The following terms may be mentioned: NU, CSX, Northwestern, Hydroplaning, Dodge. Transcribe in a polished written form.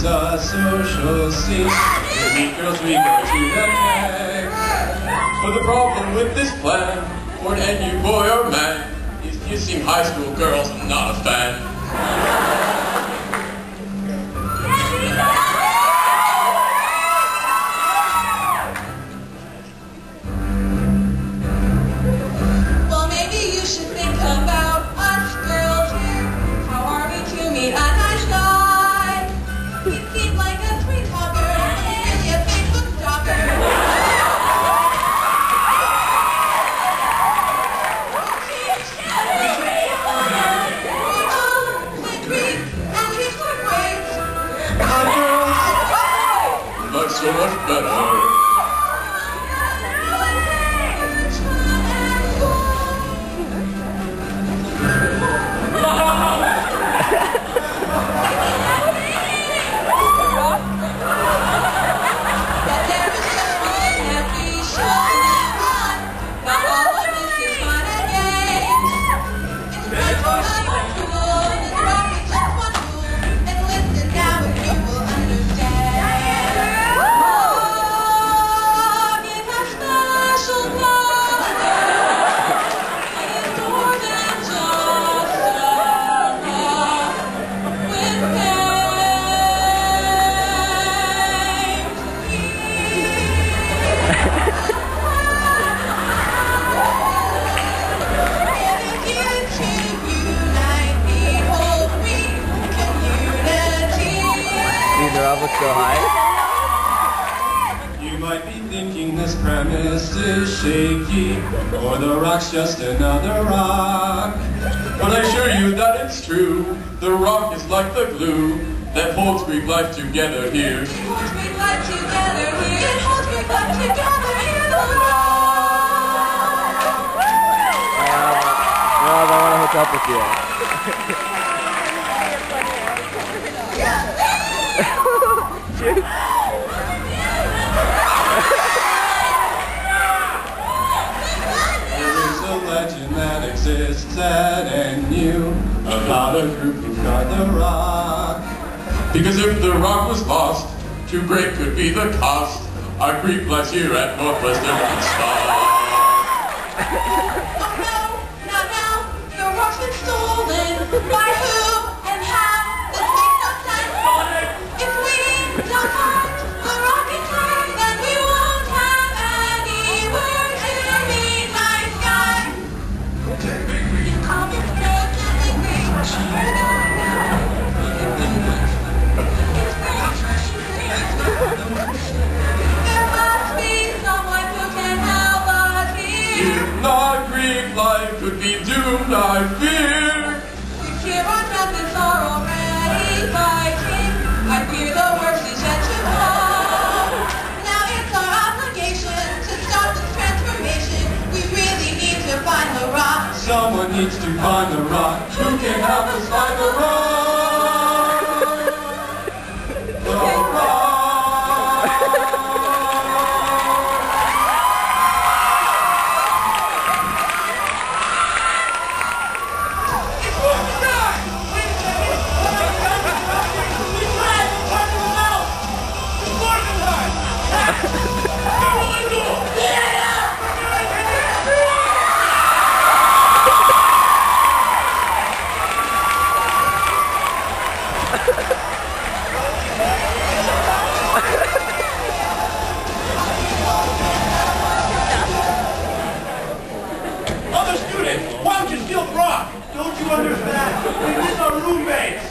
It's a social scene. We go to the tag. But the problem with this plan, for an NU boy or man, is kissing high school girls. I'm not a fan. So much better. You might be thinking this premise is shaky, or the rock's just another rock. But I assure you that it's true. The rock is like the glue that holds Greek life together here. It holds Greek life together here. It holds Greek life together here. The rock. Rob, I want to hook up with you. Cheers. Exists at NU about a group who got the rock. Because if the rock was lost, too great could be the cost. Our Greek life here at Northwestern would stop. Oh no, your rock's been stolen. By who and how? This makes no sense. If we don't find the rock in time, then we won't have anywhere to meet my sky. There must be someone who can help us here. If not, Greek life could be doomed, I fear. We cheer on death and sorrow already fighting. I fear the worst is yet to come. Now it's our obligation to stop this transformation. We really need to find the rock. Someone needs to find the rock. Who can help us find the rock? The Other students, why don't you steal the rock? Don't you understand? We're just our roommates.